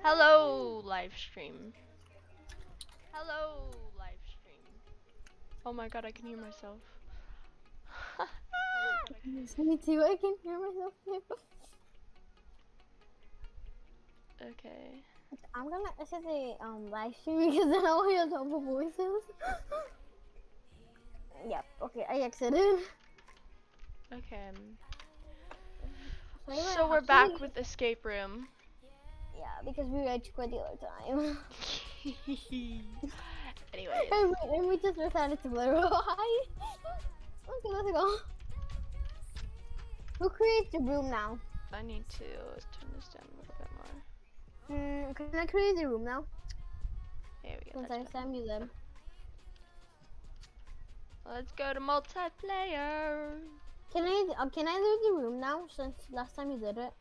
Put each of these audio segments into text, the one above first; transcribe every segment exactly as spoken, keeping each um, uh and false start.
Hello, live stream. Hello, live stream. Oh my god, I can hear myself. Me too, I can hear myself too. Okay. I'm gonna exit the um, live stream because then I'll hear double voices. Yep, okay, I exited. Okay. So, so we're back with escape room. Yeah, because we were quit the other time. Anyways. And, we, and we just decided to literally hide. Okay, let's go. Who creates the room now? I need to turn this down a little bit more. Mm, can I create the room now? There we go. Since I send you them. Let's go to multiplayer. Can I uh, can I do the room now? Since last time you did it.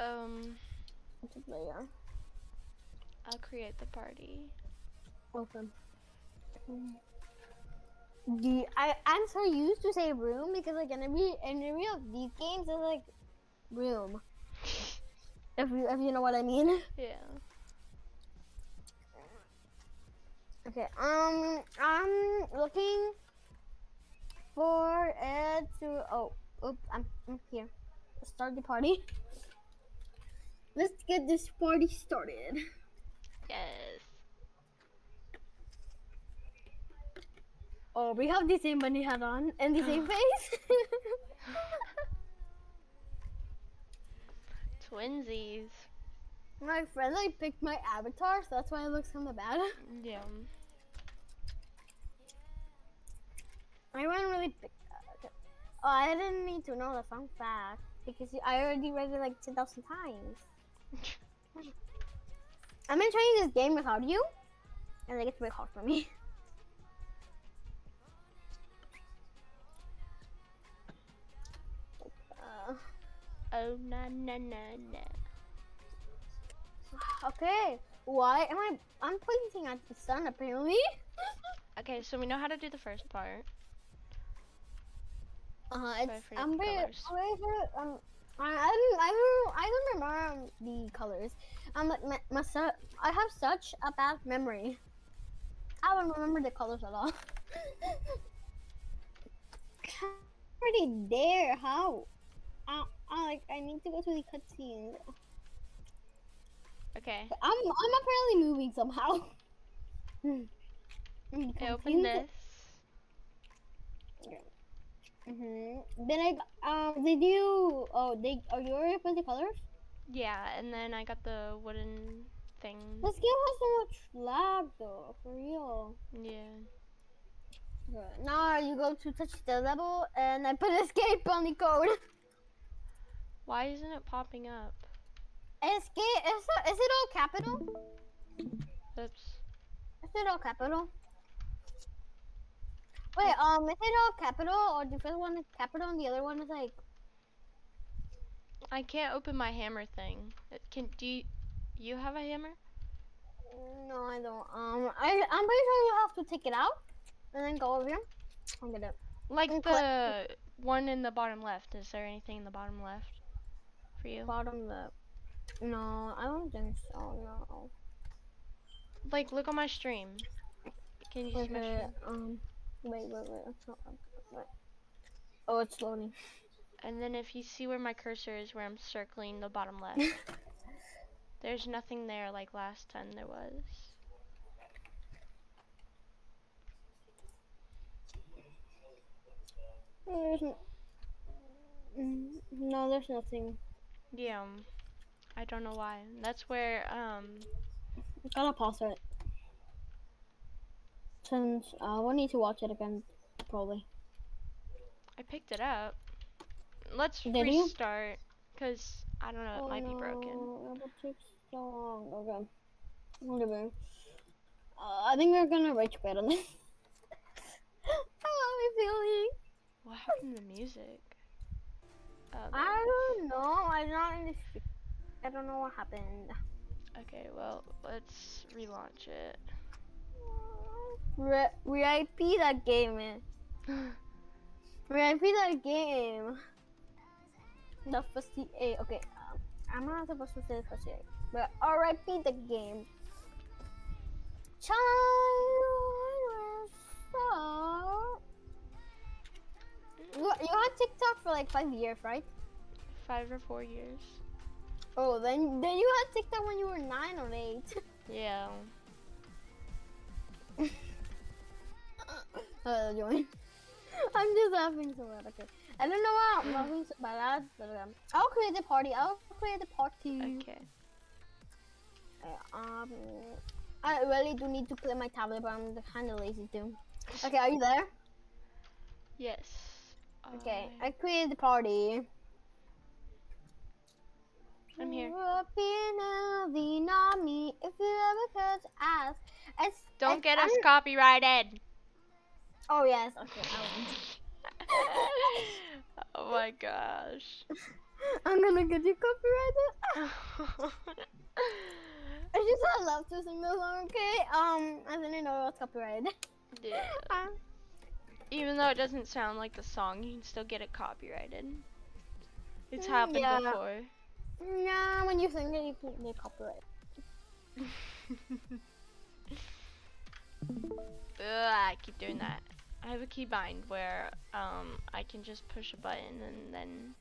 Um. Multiplayer. I'll create the party. Welcome. Mm. Do you, I I'm so used to say room because like in every in every of these games it's like room. If you, if you know what I mean. Yeah. Okay, um, I'm looking for it to, oh, oops, I'm, I'm here. Let's start the party. Let's get this party started. Yes. Oh, we have the same bunny hat on and the same face. Twinsies. My friend like picked my avatar, so that's why it looks kinda bad. Yeah. I wouldn't really pick that. Okay. Oh, I didn't need to know the fun fact because I already read it like ten thousand times. I've been trying this game without you, and like it's really hard for me. uh, Oh, na na na na. Okay, why am I? I'm pointing at the sun apparently. Okay, so we know how to do the first part. Uh, it's, I'm very, I'm very, um, I, I don't, I don't, I don't remember the colors. I'm like, my, my, I have such a bad memory. I don't remember the colors at all. Already there? How? I, I like I need to go to the cutscene. Okay. I'm I'm apparently moving somehow. I open this. Okay. Mhm. Then I um did you oh they are you already put the colors? Yeah, and then I got the wooden thing. This game has so much lag though, for real. Yeah. Good. Now you go to touch the level, and I put escape on the code. Why isn't it popping up? Escape, is, is it all capital? Oops. Is it all capital? Wait, um, is it all capital or the first one is capital and the other one is like... I can't open my hammer thing. It can, do you, you have a hammer? No, I don't. Um, I, I'm pretty sure you have to take it out and then go over here. I'll get it. Like and the one in the bottom left. Is there anything in the bottom left? You. Bottom lip. No, I don't think so. No. Like, look on my stream. Can you okay, smash it? Um, wait, wait, wait. It's not, wait. Oh, it's loading. And then if you see where my cursor is, where I'm circling the bottom left, there's nothing there like last time there was. There's no, no, there's nothing. Yeah, I don't know why. That's where, um... I gotta pause it. Since, uh, we'll need to watch it again, probably. I picked it up. Let's Did restart, because, I don't know, it oh might no. be broken. It will take so long. Okay. Whatever. Uh, I think we're gonna rage quit on this. How am I feeling? What happened to the music? Oh, I don't know. I'm not in the. I don't know what happened. Okay, well, let's relaunch it. Re R I P that game, man. R I P that game. The first C A. Okay, um, I'm not supposed to say pussy, but R I P the game. Child, so you on TikTok for like five years, right? Five or four years. Oh, then then you had TikTok when you were nine or eight. Yeah. uh, join. I'm just laughing so bad. Okay. I don't know why I'm laughing so bad, but um, I'll create a party. I'll create a party. Okay. Uh, um, I really do need to play my tablet, but I'm kind of lazy too. Okay, are you there? Yes. Okay, uh, I created the party. I'm here. If you ever could ask. It's, Don't it's, get us I'm... copyrighted. Oh yes, okay, I won't. Oh my gosh. I'm gonna get you copyrighted. I just I love to sing this song, okay? Um, I didn't know it was copyrighted. Yeah. Uh, Even though it doesn't sound like the song, you can still get it copyrighted. It's happened yeah. before. Nah, when you sing it, you can't get copyrighted. Ugh, I keep doing that. I have a keybind where um I can just push a button and then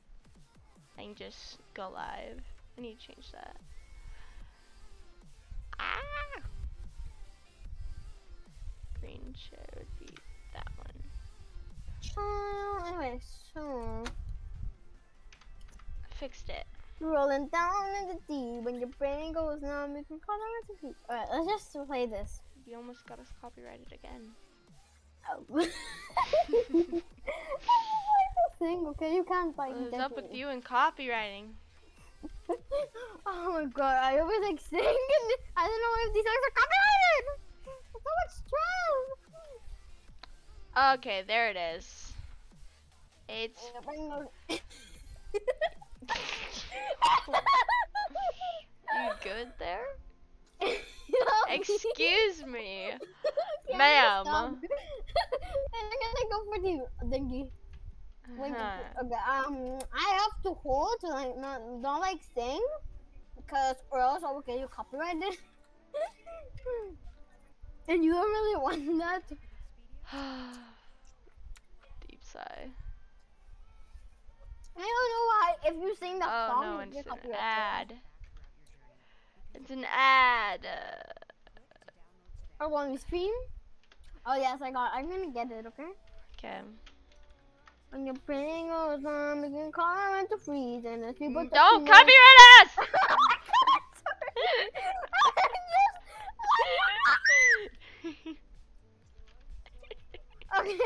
I can just go live. I need to change that. Ah! Green chair would be that one. Child, anyway, so I fixed it. Rolling down in the deep when your brain goes numb, you can call it a deep. Alright, let's just play this. You almost got us copyrighted again. Oh. Thing, okay, you can't like. What's up with you and copywriting? Oh my god, I always like singing. I don't know if these songs are copyrighted. It's so much stress. Okay, there it is. It's. You good there? Excuse me, yeah, ma'am. I'm gonna go for the dengue. Wait, uh-huh. Okay, um, I have to hold to like not don't like sing, because or else I will get you copyrighted. And you don't really want that. Deep sigh. I don't know why if you sing the oh, song, no, you get copyrighted. Ad. It's an ad. Uh, oh, on the stream? Oh yes, I got. I'm gonna get it. Okay. Okay. When your brain goes on, you can call it to freeze, and if people don't copyright us. Okay.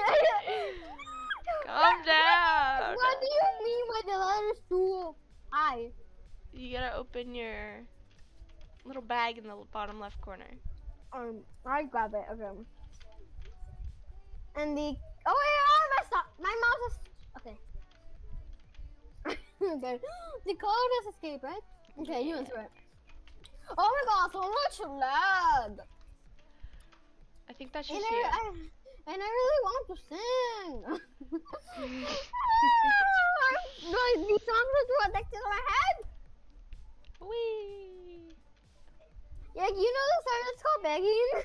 Calm down. What, what do you mean by the letters two I? You gotta open your little bag in the bottom left corner. Um, I grab it. Okay. And the oh, wait, I messed up. My mouse is okay. Okay. The code is escape, right? Okay, you answer it. Oh my god, so much lag. I think that's just and you. I, I, and I really want to sing. These songs are addicted to my head. Wee. Like, you know the song that's called Begging?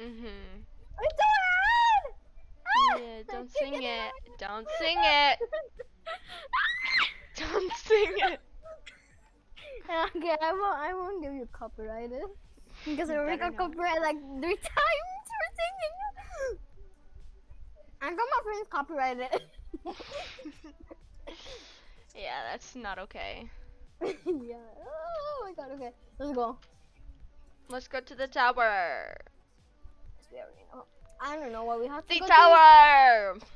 Mm-hmm. It's so hard! Ah! Yeah, don't sing it. Don't sing it. Don't sing it. Okay, I won't, I won't give you copyrighted. Because we got copyrighted like three times for singing. I got my friends copyrighted. Yeah, that's not okay. Yeah. Oh my god, okay. Let's go. Let's go to the tower. I don't know what we have to do. The tower! To.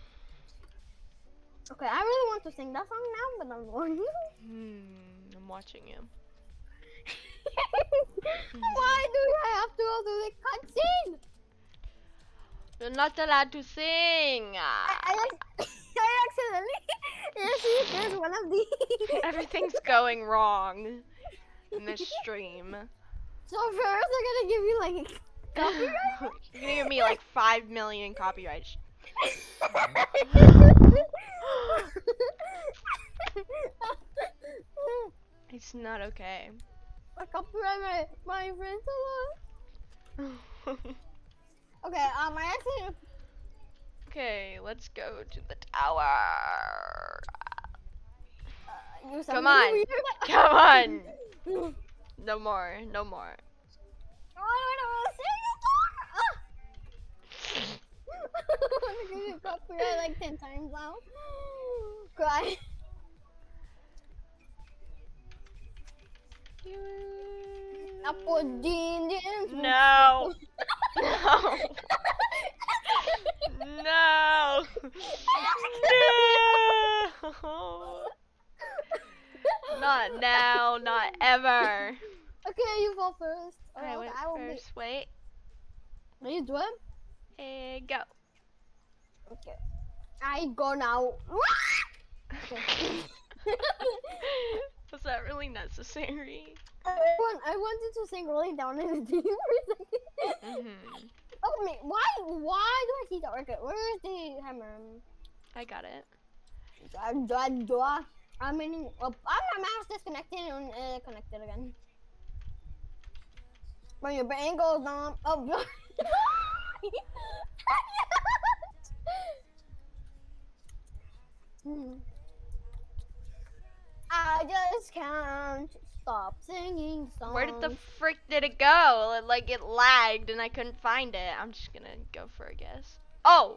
Okay, I really want to sing that song now, but I'm going. Hmm, I'm watching you. Why do I have to go through the cutscene? You're not allowed to sing. I, I, I accidentally. There's one of these. Everything's going wrong in this stream. So first, I'm gonna give you like copyright. You're gonna give me like five million copyrights. It's not okay. I can't my, my friends alone. Okay, um, I actually. Okay, let's go to the tower. Uh, Come on. Weird. Come on. No more. No more. Oh, I don't want to see the tower. We are like ten times now. Cry. No. No. No. No. Not now, not ever. Okay, you fall first. All right, I went I will first. Be... Wait. Are you doing? Hey, go. Okay. I go now. Okay. Was that really necessary? I, want, I wanted to sing rolling down in the deep for a second. Mm-hmm. Oh, man. Why, why do I see the orchid? Where is the hammer? I got it. I'm in, oh, I'm my mouse disconnected and uh, connected again. When your brain goes on. Oh, hmm. I just can't stop singing songs. Where did the frick did it go? It, like it lagged and I couldn't find it. I'm just gonna go for a guess. Oh!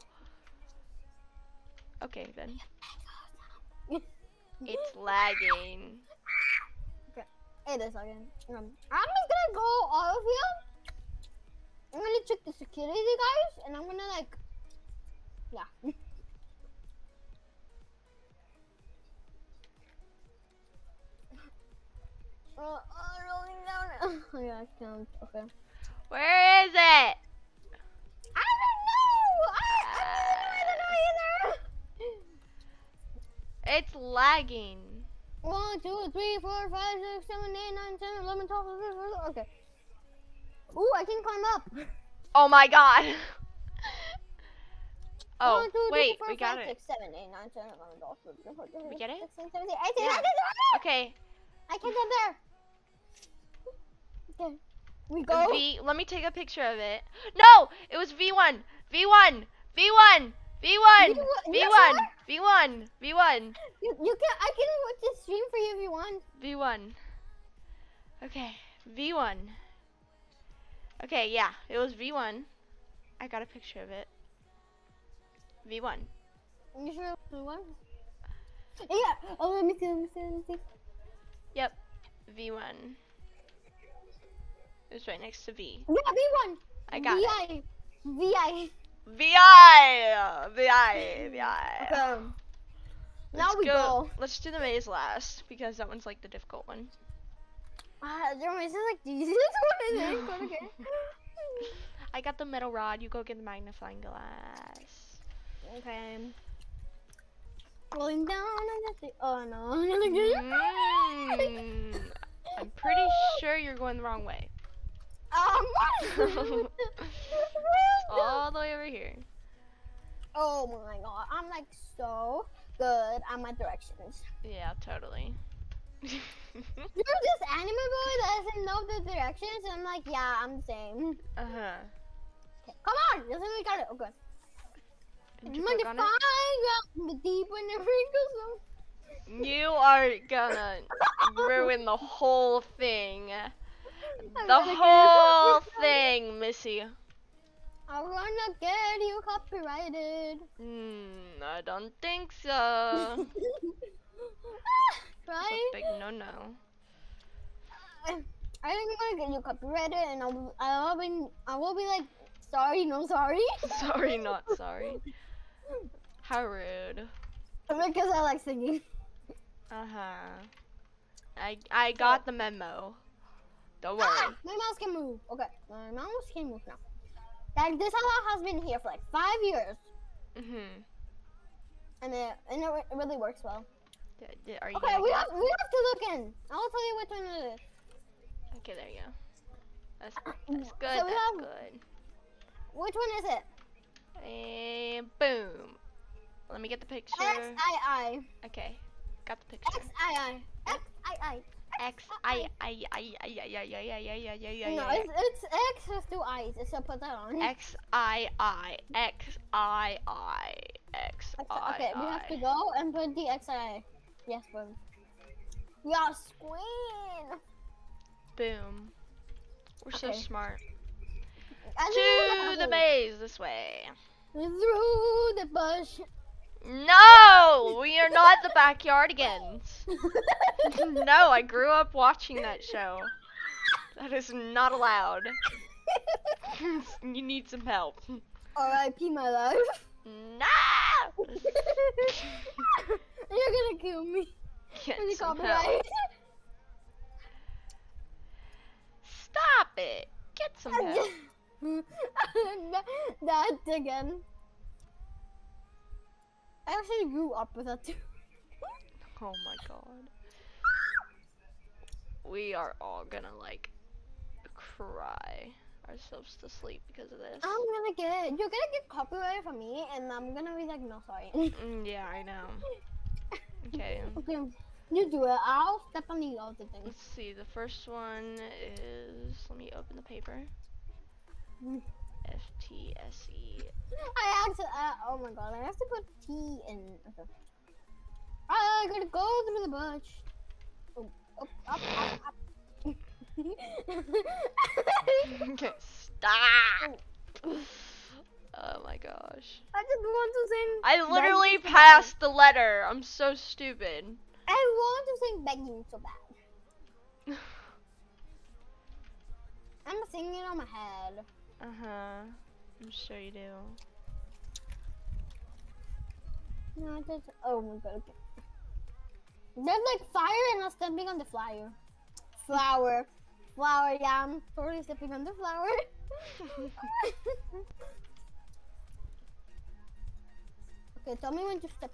Okay then. It's lagging. Okay, it is lagging. Um, I'm just gonna go all of you. I'm gonna check the security guys and I'm gonna like, yeah. Oh, oh, rolling down. Oh, yeah, I can't. Okay. Where is it? I don't know. I, uh, I don't know either. It's lagging. one, two, three, four, five, six, seven, eight, nine, ten, eleven, twelve, thirteen, fourteen. Okay. Ooh, I can climb up. Oh my god. Oh, one, two, wait, three, four, we got five, it. six, seven, eight, nine, ten, eleven, twelve, thirteen, fourteen, we get it? sixteen, seventeen, eighteen, yeah. nineteen, okay. I can get there. Okay, we go. V, let me take a picture of it. No, it was V one, V one, V one, V one, V one, V one, V one. You, you can, I can watch this stream for you if you want. V one. Okay, V one. Okay, yeah, it was V one. I got a picture of it. V one. You sure it was V one? Yeah. Oh, let me see. Let me see. Let me see. Yep, V one. It was right next to V. Yeah, V one. I got V I. It. V I. V I. V I. V I. Okay. Now we go. go. Let's do the maze last because that one's like the difficult one. Ah, uh, your maze is like the easiest one. I think. Okay. I got the metal rod. You go get the magnifying glass. Okay. Rolling down on the oh no. Mm, I'm pretty sure you're going the wrong way. Um what? All the way over here. Oh my god, I'm like so good at my directions. Yeah, totally. You're this anime boy that doesn't know the directions and I'm like, yeah, I'm the same. Uh-huh. Okay, come on, listen, we got it. Okay. You, you are gonna ruin the whole thing. I'm the whole thing, Missy. I'm gonna get you copyrighted. Mm, I don't think so. Right? That's a big no-no. I, I think I'm gonna get you copyrighted, and I'll, I'll be, I will be like, sorry, no, sorry. Sorry, not sorry. How rude. Because I like singing. Uh-huh. I I got oh. the memo. Don't worry. Ah, my mouse can move. Okay, my mouse can move now. Like this allow has been here for like five years. Mm-hmm. And it and it really works well. D are you okay, we have, we have to look in. I'll tell you which one it is. Okay, there you go. That's, that's good, so that's have, good. Which one is it? And boom. Let me get the picture. X I I. Okay, got the picture. X I I. X I I. X I I I I I I I I I I. No, it's it's X has two I's. So put that on. X I I X I I X I. Okay, we have to go and put the X I. Yes, boom. Yes, queen. Boom. We're so smart. To the maze this way. Through the bush. No, we are not the Backyardigans. No, I grew up watching that show. That is not allowed. You need some help. R I P my life. No! You're gonna kill me. Get when you some help. Stop it. Get some help. That again. I actually grew up with that too. Oh my god. We are all gonna like cry ourselves to sleep because of this. I'm gonna get you're gonna get copyrighted from me and I'm gonna be like no sorry. Yeah, I know. Okay. Okay. You do it, I'll step on the other things. Let's see, the first one is let me open the paper. Mm. F T S E. I actually, uh, oh my god, I have to put T in. Okay. I gotta go through the bush. Oh, up, up, up, up. Okay, stop. Oh. Oh my gosh. I just want to sing. I literally passed the letter. I'm so stupid. I want to sing begging so bad. I'm singing on my head. Uh huh. I'm sure you do. No, just oh my god. There's like fire, and I'm stepping on the flower. Flower, flower. Yeah, I'm totally stepping on the flower. Okay, tell me when to step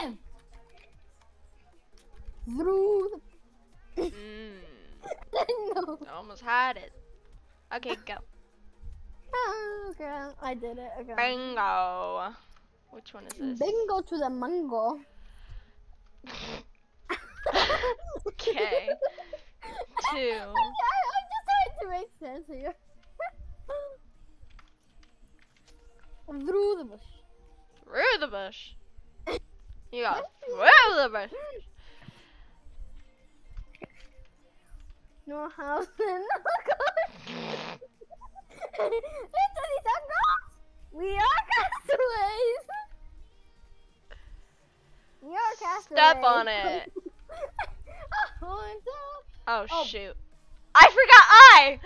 in. Through. The mm. No. I almost had it. Okay, go. Oh, girl, I did it. Okay. Bingo. Which one is this? Bingo to the mango. Okay. Two. I, I, I just had to make sense here. Through the bush. Through the bush. You got through the bush. No house in we are castaways. We are castaways. Step on it. Oh, oh, oh shoot! I forgot I.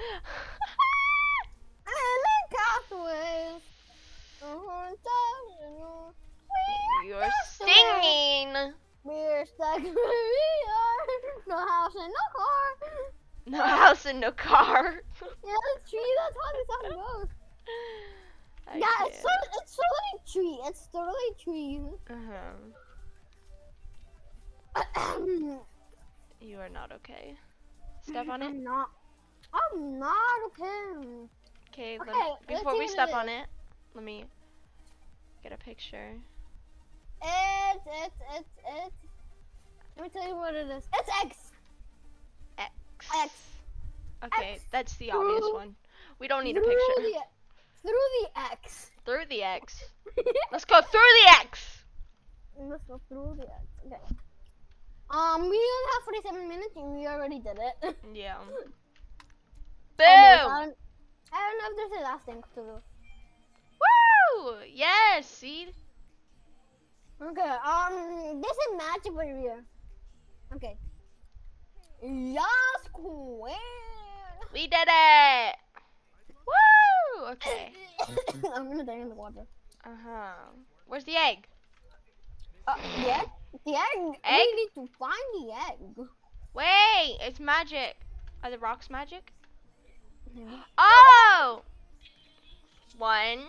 I castaways. We are singing. We are stuck. We are no house and no car. No house and no car. Yeah, it's tree. That's how the song goes. I yeah, it's, so, it's totally tree. It's totally tree. Uh huh. You are not okay. Step on it. I'm not. I'm not okay. Okay. okay me, before we step on it, let me get a picture. It's it's it's it's. Let me tell you what it is. It's X. X. Okay, X. That's the through, obvious one. We don't need a picture. The, through the X. Through the X. Let's go through the X. Let's go through the X. Okay. Um, we only have forty-seven minutes, and we already did it. Yeah. Boom. Oh I, don't, I don't know if there's a last thing to do. Woo! Yes. See. Okay. Um, this is magic over here. Okay. Yes, queen. We did it. Woo! Okay. I'm gonna die in the water. Uh huh. Where's the egg? Uh, the egg? The egg? egg? We need to find the egg. Wait, it's magic. Are the rocks magic? No. Oh! One,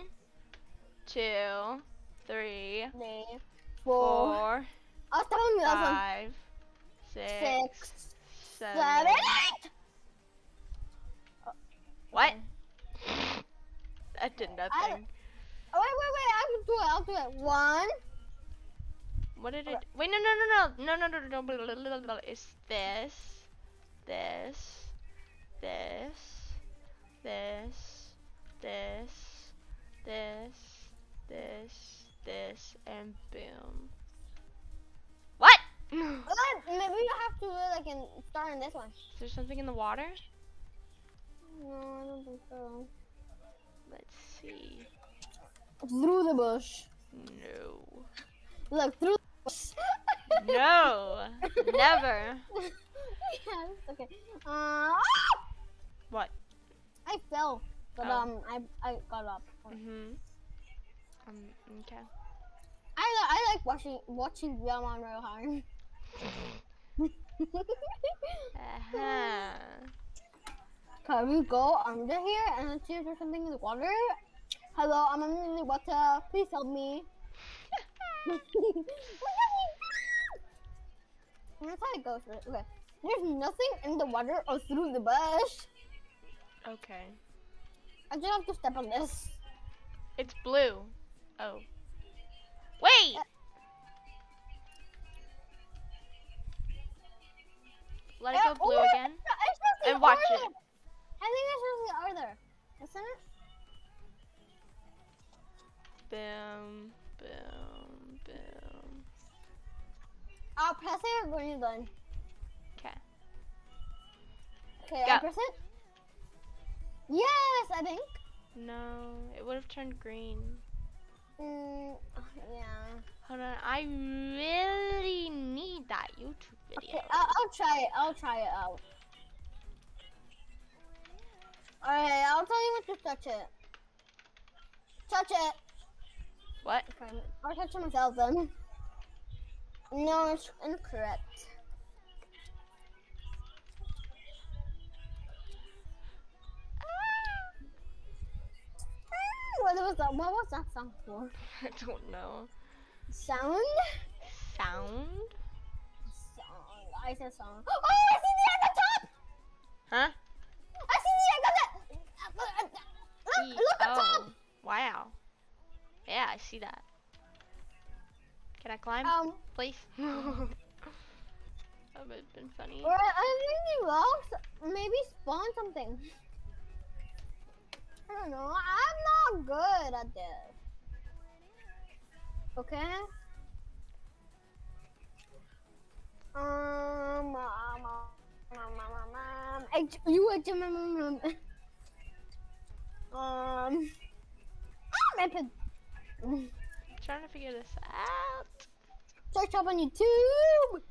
two, three, three four, four I was telling you that one. Five, six. six. Seven. Seven, eight. What? That did nothing. I, wait, wait, wait! I can do it. I'll do it. One, What did it? Wait, no, no, no, no, no, no, no, no, no, no. It's this, this, this, this, this, this, this, this, and boom. What? Maybe you have to like and start on this one. Is there something in the water? No, I don't think so. Let's see. Through the bush. No. Look through. No, never. Yes, okay. Uh, what? I fell, but oh. um, I I got up. Mhm. Um. Okay. I li I like watching watching Realm real hard. Uh huh. Can we go under here and let's see if there's something in the water? Hello, I'm in the water. Please help me. That's how it goes. Okay. There's nothing in the water or through the bush. Okay. I just have to step on this. It's blue. Oh. Wait! Uh, Let it go uh, blue oh, again. It's not, it's and watch it. I think there's something over there. Isn't it? Boom. Boom. Boom. I'll press it when you're done. Okay. Okay, I'll press it. Yes, I think. No, it would have turned green. Mm, yeah. Hold on, I really need that YouTube video. Okay, I'll, I'll try it. I'll try it out. Alright, I'll tell you when to touch it. Touch it. What? Okay, I'll touch it myself then. No, it's incorrect. What was that? What was that sound for? I don't know. Sound? Sound? Sound. I said sound. Oh, I see the at the top! Huh? I see the at the top! Look, look at the top! Wow. Yeah, I see that. Can I climb, um, please? That would have been funny. Or I think rocks maybe spawn something. I don't know. I'm not good at this. Okay. Um. um, um, um you were um. Um. I'm trying to figure this out. Search up on YouTube.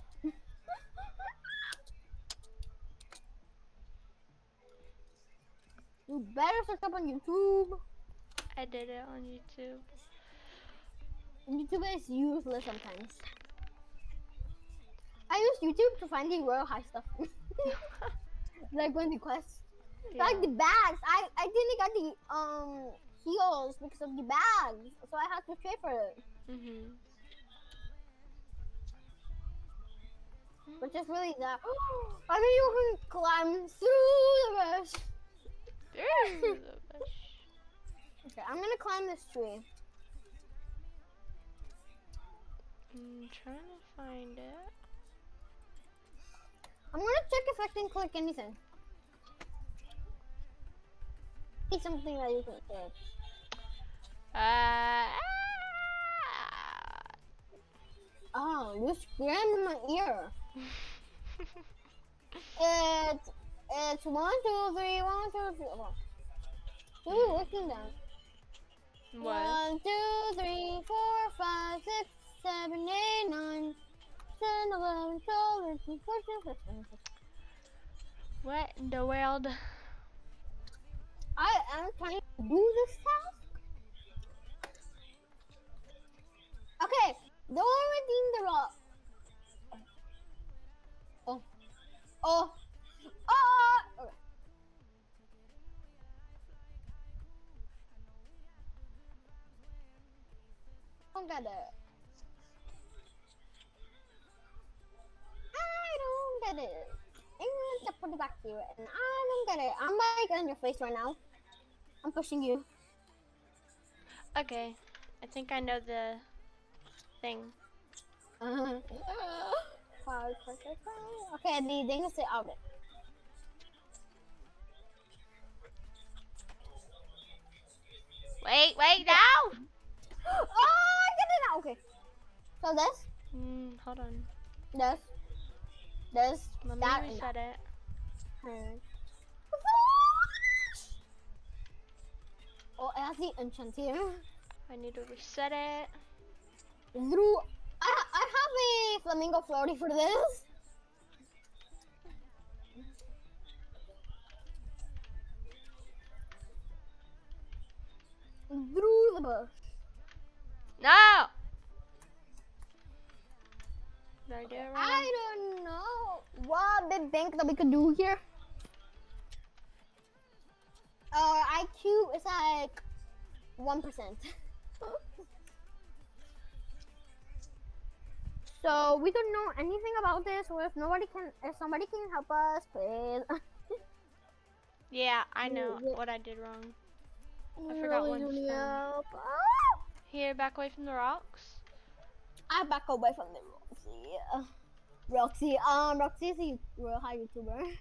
You better search up on YouTube. I did it on YouTube. YouTube is useless sometimes. I use YouTube to find the real high stuff. Like when the quests. Yeah. Like the bags. I, I didn't get the um heels because of the bags. So I had to pay for it. Mm-hmm. Which is really that. I mean you can climb through the bush. Through the bush. Okay, I'm gonna climb this tree. I'm trying to find it. I'm gonna check if I can click anything. It's something that you can click. Uh, ah. Oh, you screamed in my ear. it's, it's one, two, three, one, two, three. Oh. Who are we looking down? What? One, two, three, four, five, six, seven, eight, nine, ten, eleven, twelve, thirteen, fourteen, fifteen. What in the world? I am trying to do this task. Okay, don't redeem the rock. Oh, oh, oh! Okay. Don't get it. I don't get it. I'm gonna put it back here, and I don't get it. I'm like on your face right now. I'm pushing you. Okay, I think I know the thing. Uh, uh, okay, the thing is the outlet. Wait, wait, now! Oh, I get it now! Okay. So this? Mm, hold on. This. This. Let that me reset it. Hmm. Oh, that's the enchanted. I need to reset it. Drew, I, I have a flamingo floaty for this. Drew the bush. No! Did I get it wrong? I don't know what big thing that we could do here. Our I Q is like one percent. So we don't know anything about this, or if nobody can, if somebody can help us, please. Yeah, I know what I did wrong. I forgot one stone. Here, back away from the rocks. I back away from the rocks. Yeah. Roxy, um, Roxy is a real high YouTuber.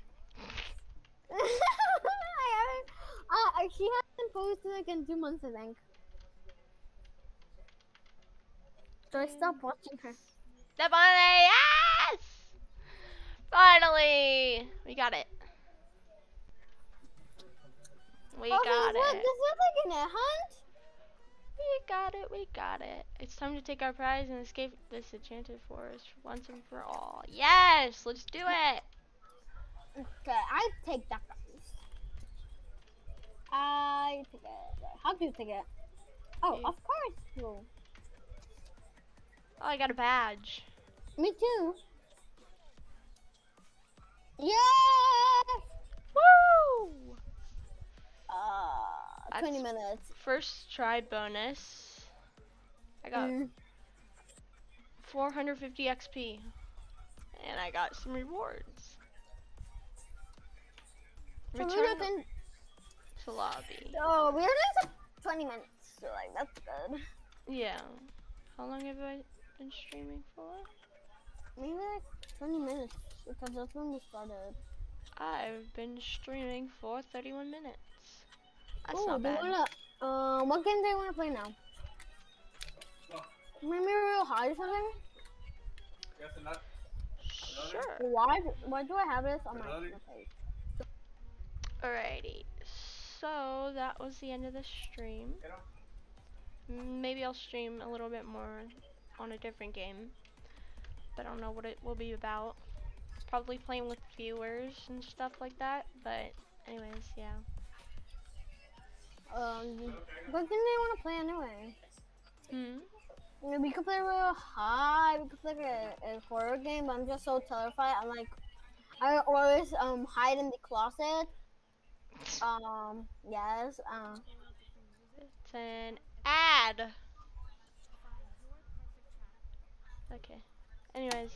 I haven't. Uh, she hasn't posted like in two months, I think. So I stopped watching her. Step on it! Yes! Finally! We got it. We oh, got it. This is like in a hunt? We got it, we got it. It's time to take our prize and escape this enchanted forest once and for all. Yes! Let's do it! Okay, I take that prize. I take it. How do you take it? Oh, of course you. Oh, I got a badge. Me too. Yes! Woo! Uh, twenty minutes. First try bonus. I got mm. four hundred fifty X P, and I got some rewards. So Return in to lobby. Oh, we are at twenty minutes. So like that's good. Yeah. How long have I been streaming for? Maybe like twenty minutes, because that's when we started. I've been streaming for thirty-one minutes. That's Ooh, not bad. Wanna, uh, what game do you want to play now? Maybe Real High or something? Yes, sure. Why, why do I have this on my page? Alrighty, so that was the end of the stream. Maybe I'll stream a little bit more on a different game, but I don't know what it will be about. Probably playing with viewers and stuff like that, but anyways, yeah. Um, what game do you want to play anyway? Hmm? You know, we could play Real High, we could play a, a horror game, but I'm just so terrified. I'm like, I always um hide in the closet. Um, yes. Uh, it's an ad. Okay. Anyways.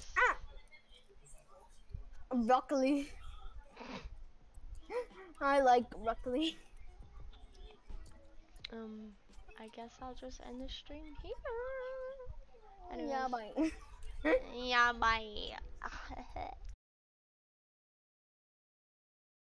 Ah. Broccoli. I like broccoli. Um, I guess I'll just end the stream here. Anyways. Yeah, bye. Yeah, bye.